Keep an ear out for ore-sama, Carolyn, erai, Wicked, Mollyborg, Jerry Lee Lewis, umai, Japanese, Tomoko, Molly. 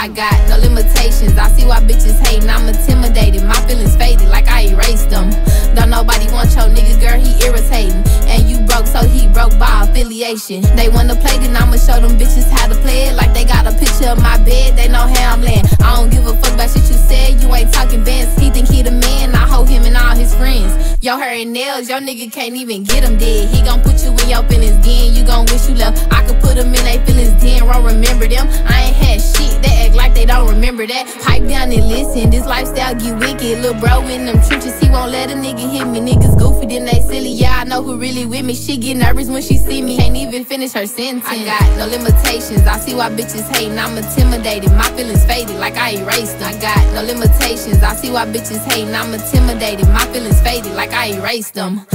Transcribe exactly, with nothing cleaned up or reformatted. I got no limitations, I see why bitches hatin', I'm intimidated, my feelings faded like I erased them. Don't nobody want your nigga, girl, he irritating. And you broke, so he broke by affiliation. They wanna play, then I'ma show them bitches how to play it. Like they got a picture of my bed, they know how I'm laying. I don't give a fuck about shit you said, you ain't talking best. He think he the man, I hold him and all his friends. Yo, her and nails, your nigga can't even get him dead. He gon' put you in your feelings den, you gon' wish you left. I could put him in they feelings den, won't remember them. I ain't had shit, they act like they don't remember that. Pipe down and listen, this lifestyle get wicked. Lil' bro in them trenches, he won't let a nigga hit me. Niggas goofy, then they silly, yeah, I know who really with me. She get nervous when she see me, can't even finish her sentence. I got no limitations, I see why bitches hatin', I'm intimidated, my feelings faded like I erased them. I got no limitations, I see why bitches hatin', I'm intimidated, my feelings faded like I erased them.